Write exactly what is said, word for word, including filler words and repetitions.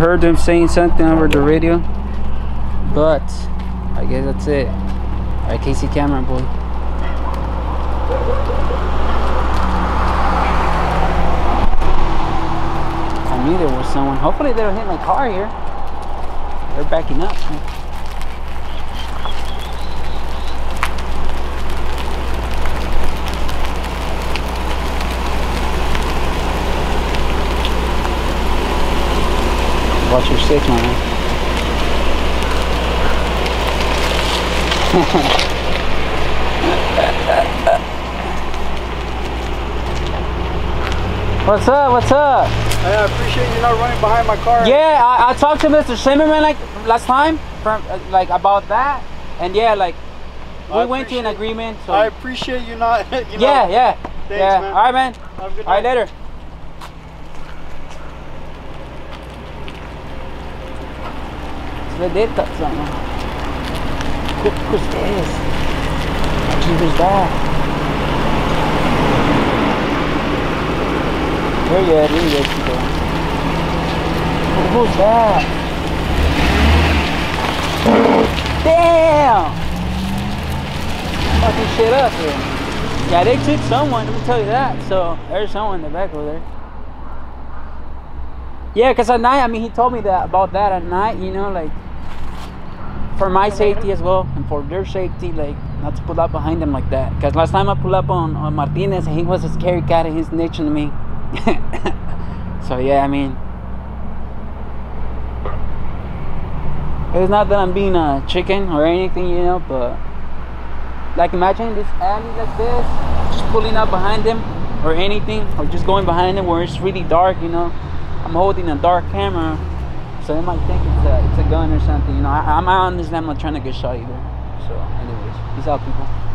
heard them saying something over the radio, but I guess that's it. All right, K C CAmeraBoy. I knew there was someone. Hopefully they don't hit my car here. They're backing up. Watch your six, man. What's up? What's up? I appreciate you not running behind my car. Yeah, I, I talked to Mister Zimmerman like last time, from, uh, like about that, and yeah, like we went to an agreement. So I appreciate you not. You yeah, know. yeah, Thanks, yeah. Man. All right, man. Have a good night. All right, later. Who's this? Who's that? Very good, really good people. Who's that? Damn! Fucking shit up here. Yeah, they took someone, let me tell you that. So, there's someone in the back over there. Yeah, because at night, I mean, he told me that about that at night, you know, like, for my safety as well, and for their safety, like, not to pull up behind them like that. Because last time I pulled up on, on Martinez, and he was a scary cat and he's snitching to me. So yeah, I mean, it's not that I'm being a chicken or anything, you know, but like imagine this alley like this, just pulling up behind them or anything, or just going behind them where it's really dark, you know. I'm holding a dark camera, so they might think it's a, it's a gun or something, you know. I, I'm, I understand I'm not trying to get shot either. So anyways, peace out, people.